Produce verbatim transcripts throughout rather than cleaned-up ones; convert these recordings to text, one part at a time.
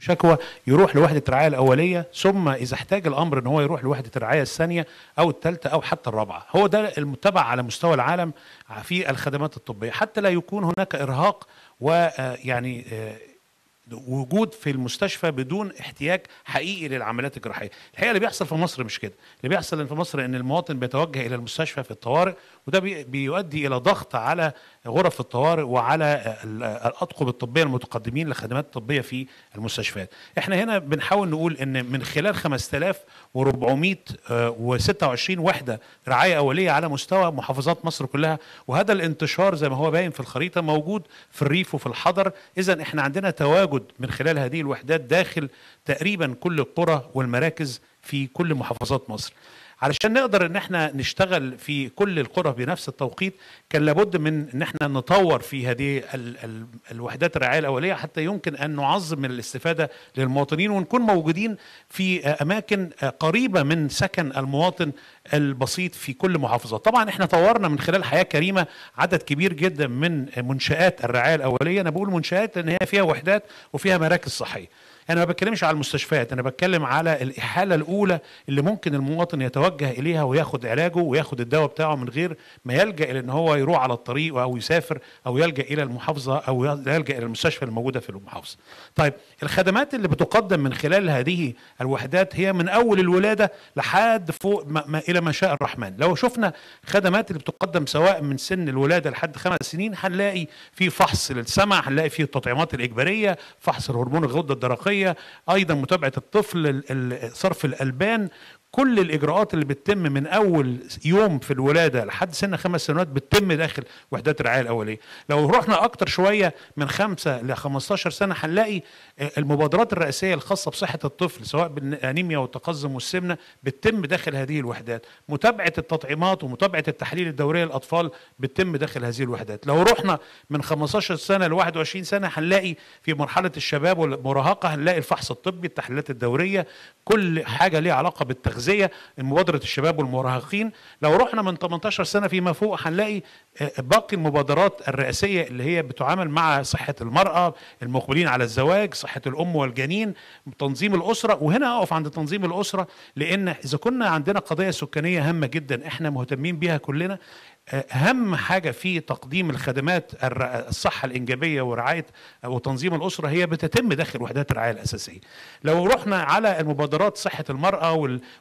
شكوى يروح لوحدة الرعاية الأولية، ثم إذا احتاج الأمر إن هو يروح لوحدة الرعاية الثانية أو الثالثة أو حتى الرابعة. هو ده المتبع على مستوى العالم في الخدمات الطبية حتى لا يكون هناك إرهاق ويعني وجود في المستشفى بدون احتياج حقيقي للعمليات الجراحيه. الحقيقه اللي بيحصل في مصر مش كده، اللي بيحصل في مصر ان المواطن بيتوجه الى المستشفى في الطوارئ، وده بيؤدي الى ضغط على غرف الطوارئ وعلى الاطقم الطبيه المتقدمين للخدمات الطبيه في المستشفيات. احنا هنا بنحاول نقول ان من خلال خمسة آلاف وأربعمائة وستة وعشرين وحده رعايه اوليه على مستوى محافظات مصر كلها، وهذا الانتشار زي ما هو باين في الخريطه موجود في الريف وفي الحضر. اذا احنا عندنا تواجد من خلال هذه الوحدات داخل تقريبا كل القرى والمراكز في كل محافظات مصر. علشان نقدر ان احنا نشتغل في كل القرى بنفس التوقيت كان لابد من ان احنا نطور في هذه الوحدات الرعايه الاوليه حتى يمكن ان نعظم من الاستفاده للمواطنين ونكون موجودين في اماكن قريبه من سكن المواطن البسيط في كل محافظه. طبعا احنا طورنا من خلال حياه كريمه عدد كبير جدا من منشات الرعايه الاوليه، انا بقول منشات لان هي فيها وحدات وفيها مراكز صحيه. أنا ما بتكلمش على المستشفيات، أنا بتكلم على الإحالة الأولى اللي ممكن المواطن يتوجه إليها وياخد علاجه وياخد الدواء بتاعه من غير ما يلجأ إلى إن هو يروح على الطريق أو يسافر أو يلجأ إلى المحافظة أو يلجأ إلى المستشفى الموجودة في المحافظة. طيب الخدمات اللي بتقدم من خلال هذه الوحدات هي من أول الولادة لحد فوق ما ما إلى ما شاء الرحمن. لو شفنا خدمات اللي بتقدم سواء من سن الولادة لحد خمس سنين هنلاقي في فحص للسمع، هنلاقي في التطعيمات الإجبارية، فحص الهرمون الغدة الدرقية، ايضا متابعه الطفل، صرف الالبان، كل الاجراءات اللي بتتم من اول يوم في الولاده لحد سن خمس سنوات بتتم داخل وحدات الرعايه الاوليه. لو رحنا اكتر شويه من خمسه ل خمستاشر سنه هنلاقي المبادرات الرئاسيه الخاصه بصحه الطفل سواء بالانيميا والتقزم والسمنه بتتم داخل هذه الوحدات، متابعه التطعيمات ومتابعه التحاليل الدوريه للاطفال بتتم داخل هذه الوحدات. لو رحنا من خمستاشر سنه ل واحد وعشرين سنه هنلاقي في مرحله الشباب والمراهقه هنلاقي الفحص الطبي، التحليلات الدوريه، كل حاجه ليها علاقه بالتغذيه، مبادرة الشباب والمراهقين. لو رحنا من تمنتاشر سنة فيما فوق هنلاقي باقي المبادرات الرئاسية اللي هي بتعامل مع صحة المرأة، المقبلين على الزواج، صحة الأم والجنين، تنظيم الأسرة. وهنا أقف عند تنظيم الأسرة لأن إذا كنا عندنا قضايا سكانية هامة جدا احنا مهتمين بيها كلنا، أهم حاجة في تقديم الخدمات الصحة الإنجابية ورعاية وتنظيم الأسرة هي بتتم داخل وحدات الرعاية الأساسية. لو رحنا على المبادرات صحة المرأة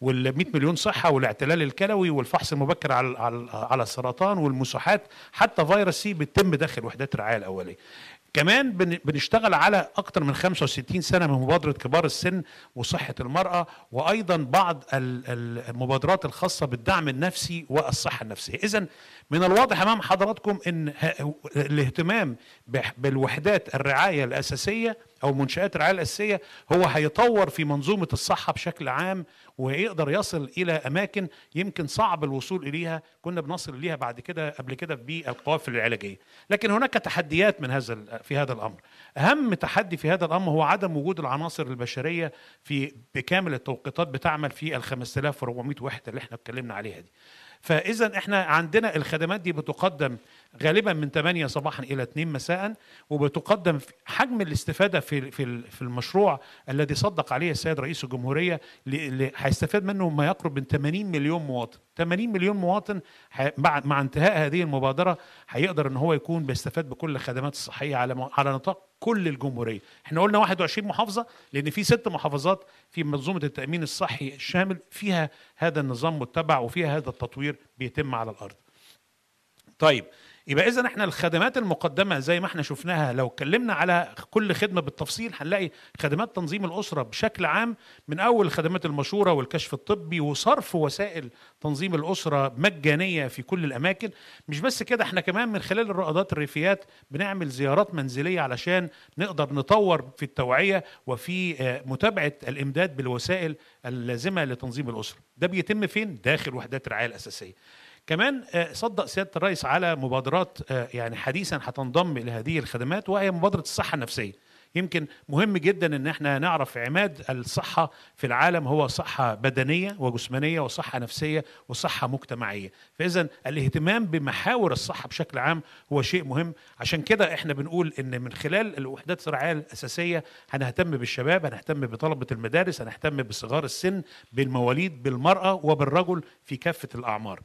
وال مية مليون صحة والاعتلال الكلوي والفحص المبكر على على السرطان والمساحات حتى فيروس سي بتتم داخل وحدات الرعاية الأولية. كمان بنشتغل على أكثر من خمسة وستين سنة من مبادرة كبار السن وصحة المرأة، وأيضا بعض المبادرات الخاصة بالدعم النفسي والصحة النفسية. إذن من الواضح أمام حضراتكم أن الاهتمام بالوحدات الرعاية الأساسية أو منشآت الرعاية الأساسية هو هيطور في منظومة الصحة بشكل عام ويقدر يصل إلى أماكن يمكن صعب الوصول إليها، كنا بنصل إليها بعد كده قبل كده في القوافل العلاجية. لكن هناك تحديات من هذا في هذا الأمر. أهم تحدي في هذا الأمر هو عدم وجود العناصر البشرية في بكامل التوقيتات بتعمل في ال خمسة آلاف وأربعمائة وحدة اللي احنا اتكلمنا عليها دي. فإذا احنا عندنا الخدمات دي بتقدم غالبا من تمانية صباحا إلى اتنين مساء، وبتقدم حجم الاستفادة في في المشروع الذي صدق عليه السيد رئيس الجمهورية اللي هيستفاد منه ما يقرب من تمانين مليون مواطن. تمانين مليون مواطن مع انتهاء هذه المبادرة هيقدر ان هو يكون بيستفاد بكل الخدمات الصحية على على نطاق كل الجمهورية. احنا قلنا واحد وعشرين محافظة لأن في ست محافظات في منظومة التأمين الصحي الشامل فيها هذا النظام متبع وفيها هذا التطوير بيتم على الأرض. طيب يبقى إذا احنا الخدمات المقدمة زي ما احنا شفناها لو اتكلمنا على كل خدمة بالتفصيل هنلاقي خدمات تنظيم الأسرة بشكل عام من أول خدمات المشورة والكشف الطبي وصرف وسائل تنظيم الأسرة مجانية في كل الأماكن. مش بس كده، احنا كمان من خلال الرائدات الريفيات بنعمل زيارات منزلية علشان نقدر نطور في التوعية وفي متابعة الإمداد بالوسائل اللازمة لتنظيم الأسرة. ده بيتم فين؟ داخل وحدات الرعاية الأساسية. كمان صدق سيادة الرئيس على مبادرات يعني حديثا هتنضم إلى هذه الخدمات وهي مبادرة الصحة النفسية. يمكن مهم جدا ان احنا نعرف عماد الصحة في العالم هو صحة بدنية وجسمانية وصحة نفسية وصحة مجتمعية. فاذا الاهتمام بمحاور الصحة بشكل عام هو شيء مهم. عشان كده احنا بنقول ان من خلال الوحدات الرعاية الأساسية هنهتم بالشباب، هنهتم بطلبة المدارس، هنهتم بصغار السن، بالمواليد، بالمرأة وبالرجل في كافة الأعمار.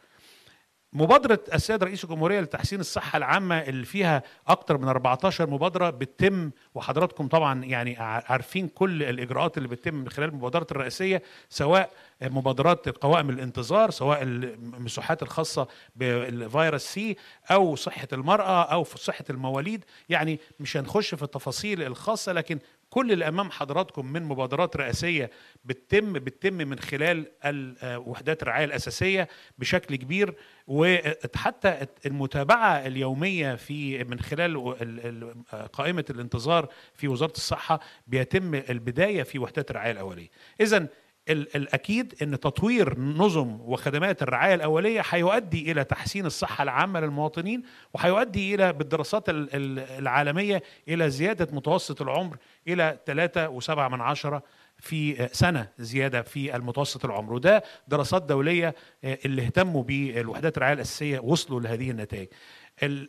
مبادرة السيد رئيس الجمهورية لتحسين الصحة العامة اللي فيها أكتر من أربعتاشر مبادرة بتتم، وحضراتكم طبعا يعني عارفين كل الإجراءات اللي بتتم من خلال المبادرات الرئاسية، سواء مبادرات قوائم الانتظار، سواء المساحات الخاصة بالفيروس سي أو صحة المرأة أو في صحة المواليد. يعني مش هنخش في التفاصيل الخاصة، لكن كل اللي أمام حضراتكم من مبادرات رئاسية بتتم بتتم من خلال وحدات الرعاية الأساسية بشكل كبير، وحتى المتابعة اليومية في من خلال قائمة الانتظار في وزارة الصحة بيتم البداية في وحدات الرعاية الأولية. إذن الأكيد أن تطوير نظم وخدمات الرعاية الأولية هيؤدي إلى تحسين الصحة العامة للمواطنين، وهيؤدي إلى بالدراسات العالمية إلى زيادة متوسط العمر إلى ثلاثة وسبعة من عشرة في سنة زيادة في المتوسط العمر، وده دراسات دولية اللي اهتموا بالوحدات الرعاية الأساسية وصلوا لهذه النتائج.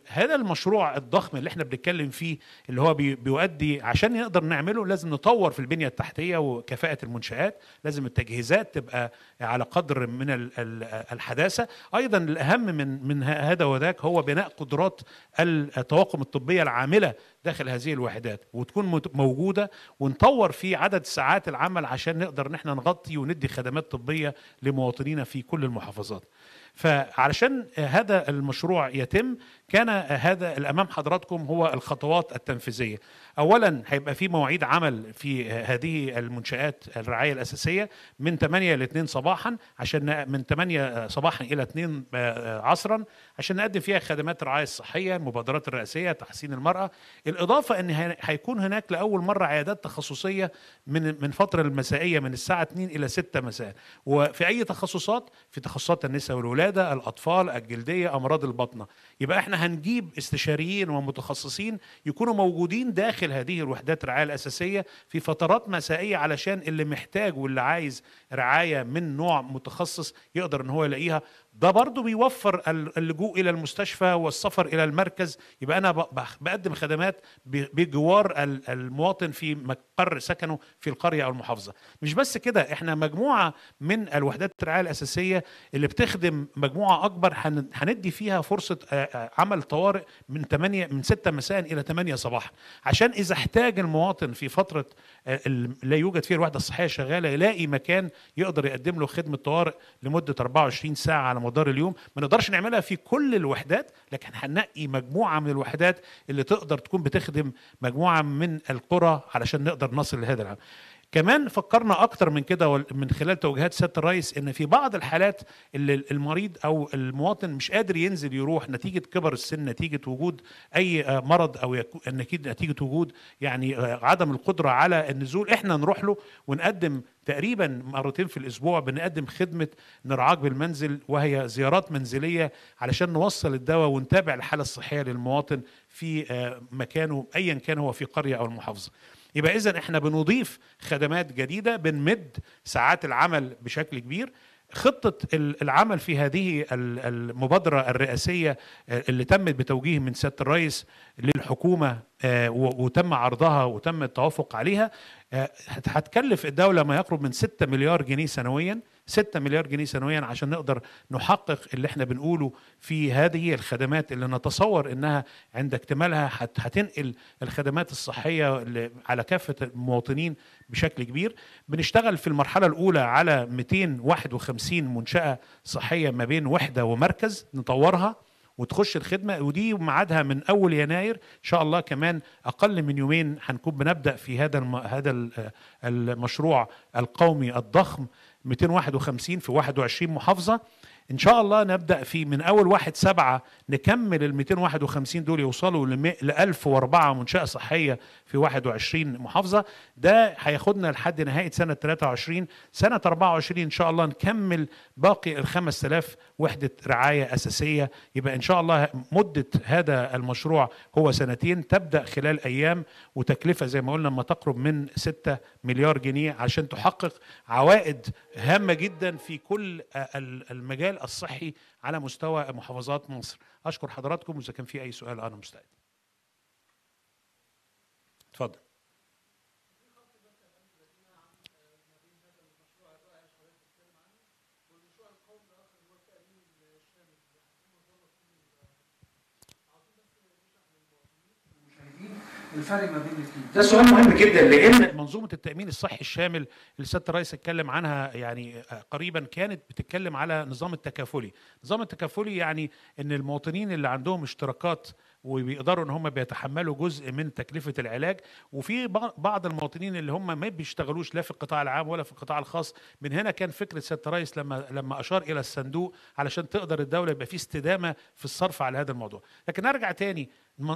هذا المشروع الضخم اللي احنا بنتكلم فيه اللي هو بيؤدي، عشان نقدر نعمله لازم نطور في البنية التحتية وكفاءة المنشآت، لازم التجهيزات تبقى على قدر من الحداثة. أيضا الأهم من من هذا وذاك هو بناء قدرات الطواقم الطبية العاملة داخل هذه الوحدات وتكون موجودة، ونطور في عدد ساعات العمل عشان نقدر نحن نغطي وندي خدمات طبية لمواطنينا في كل المحافظات. فعلشان هذا المشروع يتم كان هذا الأمام حضراتكم هو الخطوات التنفيذية. أولا هيبقى في مواعيد عمل في هذه المنشآت الرعاية الأساسية من ثمانية ل اتنين صباحا، عشان من ثمانية صباحا إلى اتنين عصرا، عشان نقدم فيها خدمات الرعاية الصحية، المبادرات الرئاسية، تحسين المرأة. الإضافة أن هيكون هناك لأول مرة عيادات تخصصية من من فترة المسائية من الساعة اتنين إلى ستة مساء، وفي أي تخصصات، في تخصصات النساء والولادة، الأطفال، الجلدية، أمراض البطنة. يبقى احنا هنجيب استشاريين ومتخصصين يكونوا موجودين داخل هذه الوحدات الرعاية الأساسية في فترات مسائية، علشان اللي محتاج واللي عايز رعاية من نوع متخصص يقدر ان هو يلاقيها. ده برضو بيوفر اللجوء إلى المستشفى والسفر إلى المركز. يبقى أنا بقدم خدمات بجوار المواطن في مقر سكنه في القرية أو المحافظة. مش بس كده، إحنا مجموعة من الوحدات الرعاية الأساسية اللي بتخدم مجموعة أكبر هندي فيها فرصة عمل طوارئ من ثمانية من ستة مساء إلى ثمانية صباحا، عشان إذا احتاج المواطن في فترة لا يوجد فيها الوحدة الصحية شغالة يلاقي مكان يقدر يقدم له خدمة طوارئ لمدة أربعة وعشرين ساعة على مدار اليوم. ما نقدرش نعملها في كل الوحدات، لكن هننقي مجموعه من الوحدات اللي تقدر تكون بتخدم مجموعه من القرى علشان نقدر نصل لهذا العام. كمان فكرنا اكتر من كده من خلال توجيهات سياده الرئيس، ان في بعض الحالات اللي المريض او المواطن مش قادر ينزل يروح نتيجه كبر السن، نتيجه وجود اي مرض او نتيجه وجود يعني عدم القدره على النزول، احنا نروح له ونقدم تقريبا مرتين في الاسبوع بنقدم خدمه نرعاك بالمنزل، وهي زيارات منزليه علشان نوصل الدواء ونتابع الحاله الصحيه للمواطن في مكانه ايا كان هو في قريه او المحافظه. يبقى إذن إحنا بنضيف خدمات جديدة، بنمد ساعات العمل بشكل كبير. خطة العمل في هذه المبادرة الرئاسية اللي تمت بتوجيه من سيادة الرئيس للحكومة وتم عرضها وتم التوافق عليها هتكلف الدولة ما يقرب من ستة مليار جنيه سنوياً، ستة مليار جنيه سنويا، عشان نقدر نحقق اللي احنا بنقوله في هذه الخدمات اللي نتصور انها عند اكتمالها هتنقل الخدمات الصحية على كافة المواطنين بشكل كبير. بنشتغل في المرحلة الاولى على مئتين وواحد وخمسين منشأة صحية ما بين وحدة ومركز نطورها وتخش الخدمة، ودي ميعادها من أول يناير إن شاء الله. كمان أقل من يومين هنكون بنبدأ في هذا هذا المشروع القومي الضخم، مئتين وواحد وخمسين في واحد وعشرين محافظة. ان شاء الله نبدا في من اول واحد سبعة نكمل ال مئتين وواحد وخمسين دول يوصلوا ل ألف وأربعة منشاه صحيه في واحد وعشرين محافظه. ده هياخدنا لحد نهايه سنه ثلاثة وعشرين، سنه أربعة وعشرين ان شاء الله نكمل باقي ال خمسة آلاف وحده رعايه اساسيه. يبقى ان شاء الله مده هذا المشروع هو سنتين، تبدا خلال ايام، وتكلفه زي ما قلنا ما تقرب من ستة مليار جنيه عشان تحقق عوائد هامه جدا في كل المجال الصحي على مستوى محافظات مصر. أشكر حضراتكم، وإذا كان في أي سؤال أنا مستعد. اتفضل. الفرق ما بين الاثنين ده سؤال مهم جدا، لان منظومه التامين الصحي الشامل اللي سياده الرئيس اتكلم عنها يعني قريبا كانت بتتكلم على نظام التكافلي. نظام التكافلي يعني ان المواطنين اللي عندهم اشتراكات وبيقدروا ان هم بيتحملوا جزء من تكلفه العلاج، وفي بعض المواطنين اللي هم ما بيشتغلوش لا في القطاع العام ولا في القطاع الخاص. من هنا كان فكره سياده الرئيس لما لما اشار الى الصندوق علشان تقدر الدوله يبقى في استدامه في الصرف على هذا الموضوع. لكن ارجع تاني،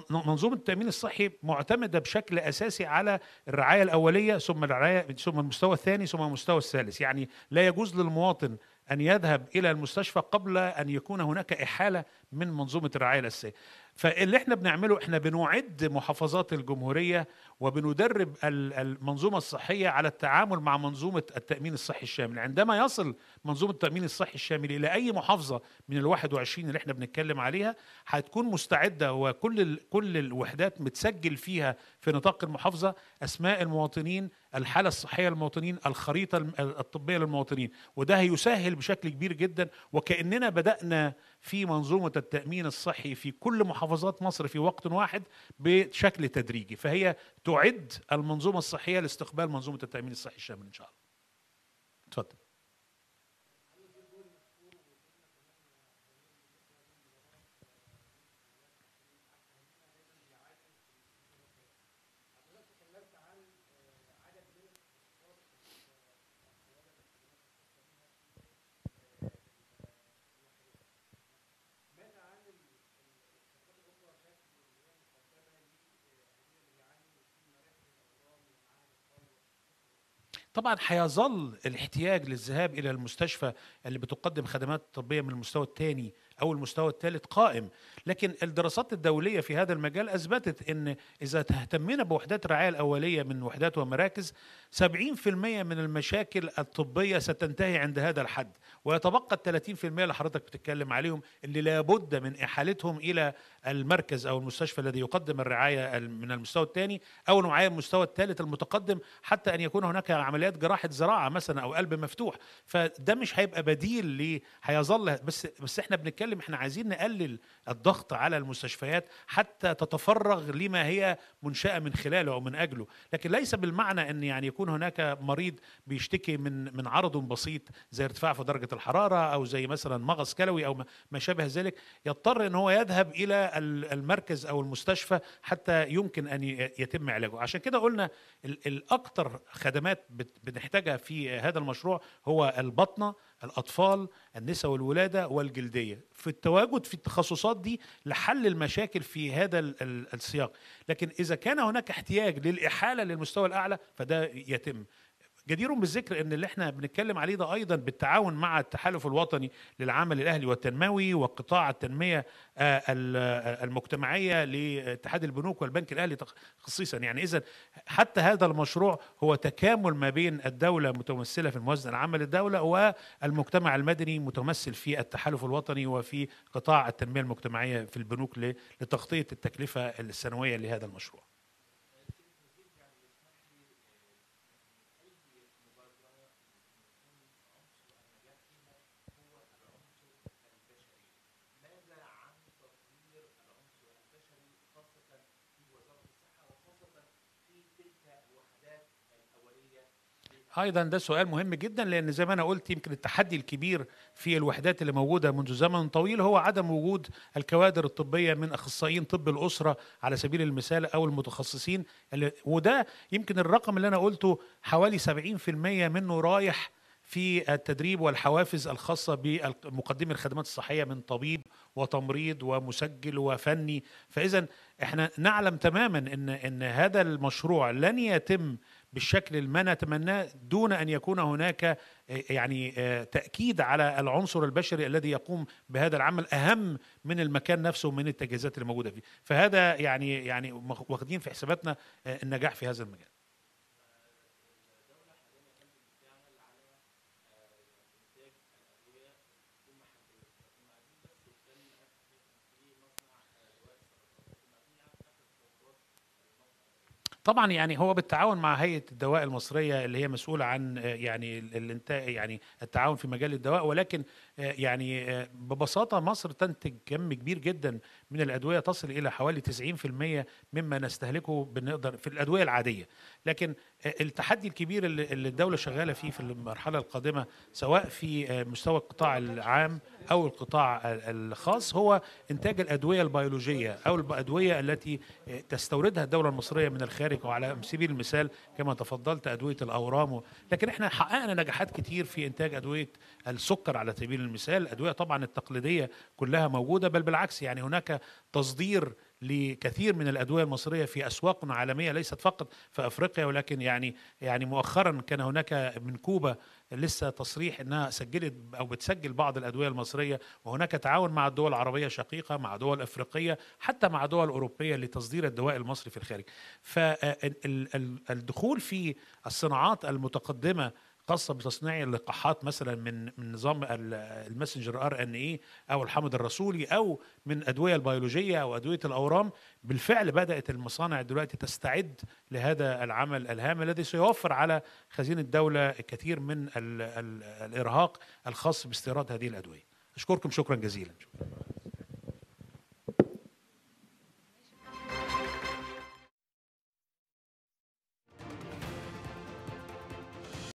منظومه التامين الصحي معتمده بشكل اساسي على الرعايه الاوليه ثم الرعايه ثم المستوى الثاني ثم المستوى الثالث. يعني لا يجوز للمواطن أن يذهب إلى المستشفى قبل أن يكون هناك إحالة من منظومة الرعاية الأساسية. فاللي احنا بنعمله احنا بنعد محافظات الجمهورية وبندرب المنظومة الصحية على التعامل مع منظومة التأمين الصحي الشامل. عندما يصل منظومة التأمين الصحي الشامل إلى أي محافظة من ال واحد وعشرين اللي احنا بنتكلم عليها هتكون مستعدة، وكل كل الوحدات متسجل فيها في نطاق المحافظة أسماء المواطنين، الحالة الصحية للمواطنين، الخريطة الطبية للمواطنين، وده هيسهل بشكل كبير جدا. وكأننا بدأنا في منظومة التأمين الصحي في كل محافظات مصر في وقت واحد بشكل تدريجي، فهي تعد المنظومة الصحية لاستقبال منظومة التأمين الصحي الشامل إن شاء الله. اتفضل. طبعا هيظل الاحتياج للذهاب الى المستشفى اللي بتقدم خدمات طبيه من المستوى الثاني او المستوى الثالث قائم، لكن الدراسات الدوليه في هذا المجال اثبتت ان اذا اهتمينا بوحدات الرعايه الاوليه من وحدات ومراكز سبعين بالمئة من المشاكل الطبيه ستنتهي عند هذا الحد، ويتبقى ال ثلاثين بالمئة اللي حضرتك بتتكلم عليهم اللي لابد من احالتهم الى المركز او المستشفى الذي يقدم الرعايه من المستوى الثاني او نوعيه المستوى الثالث المتقدم، حتى ان يكون هناك عمليات جراحه زراعه مثلا او قلب مفتوح. فده مش هيبقى بديل ليه، هيظل بس بس احنا بنتكلم احنا عايزين نقلل الضغط على المستشفيات حتى تتفرغ لما هي منشأة من خلاله او من اجله، لكن ليس بالمعنى ان يعني يكون هناك مريض بيشتكي من من عرض بسيط زي ارتفاع في درجة الحرارة او زي مثلا مغص كلوي او ما شابه ذلك يضطر ان هو يذهب الى المركز او المستشفى حتى يمكن ان يتم علاجه. عشان كده قلنا الاكثر خدمات بنحتاجها في هذا المشروع هو البطنة، الأطفال، النساء والولادة، والجلدية، في التواجد في التخصصات دي لحل المشاكل في هذا السياق. لكن إذا كان هناك احتياج للإحالة للمستوى الأعلى فده يتم. جدير بالذكر ان اللي احنا بنتكلم عليه ده ايضا بالتعاون مع التحالف الوطني للعمل الاهلي والتنموي وقطاع التنميه المجتمعيه لاتحاد البنوك والبنك الاهلي خصيصا. يعني اذا حتى هذا المشروع هو تكامل ما بين الدوله متمثله في الموازنه العامه للدوله والمجتمع المدني متمثل في التحالف الوطني وفي قطاع التنميه المجتمعيه في البنوك لتغطيه التكلفه السنويه لهذا المشروع. ايضا ده سؤال مهم جدا، لان زي ما انا قلت يمكن التحدي الكبير في الوحدات اللي موجوده منذ زمن طويل هو عدم وجود الكوادر الطبيه من اخصائيين طب الاسره على سبيل المثال او المتخصصين، وده يمكن الرقم اللي انا قلته حوالي سبعين بالمئة منه رايح في التدريب والحوافز الخاصة بمقدمي الخدمات الصحية من طبيب وتمريض ومسجل وفني. فإذا احنا نعلم تماما ان ان هذا المشروع لن يتم بالشكل اللي نتمناه دون ان يكون هناك يعني تأكيد على العنصر البشري الذي يقوم بهذا العمل اهم من المكان نفسه ومن التجهيزات اللي موجودة فيه. فهذا يعني يعني واخدين في حساباتنا النجاح في هذا المجال. طبعا يعني هو بالتعاون مع هيئه الدواء المصريه اللي هي مسؤوله عن يعني الانتاج يعني التعاون في مجال الدواء، ولكن يعني ببساطه مصر تنتج كم كبير جدا من الادويه تصل الى حوالي تسعين بالمئة مما نستهلكه بنقدر في الادويه العاديه. لكن التحدي الكبير اللي الدوله شغاله فيه في المرحله القادمه سواء في مستوى القطاع العام او القطاع الخاص هو انتاج الادويه البيولوجيه او الادويه التي تستوردها الدوله المصريه من الخارج، وعلى سبيل المثال كما تفضلت أدوية الأورام. لكن احنا حققنا نجاحات كتير في إنتاج أدوية السكر على سبيل المثال، الأدوية طبعا التقليدية كلها موجودة، بل بالعكس يعني هناك تصدير لكثير من الأدوية المصرية في أسواق عالمية ليست فقط في أفريقيا، ولكن يعني يعني مؤخرا كان هناك من كوبا لسه تصريح أنها سجلت أو بتسجل بعض الأدوية المصرية، وهناك تعاون مع الدول العربية الشقيقة مع دول أفريقية حتى مع دول أوروبية لتصدير الدواء المصري في الخارج. فالدخول في الصناعات المتقدمة خاصة بتصنيع اللقاحات مثلا من من نظام الماسنجر ار ان اي او الحمض الرسولي او من ادويه البيولوجيه او ادويه الاورام، بالفعل بدات المصانع دلوقتي تستعد لهذا العمل الهام الذي سيوفر على خزينه الدوله الكثير من ال ال الارهاق الخاص باستيراد هذه الادويه. اشكركم شكرا جزيلا. شكرا.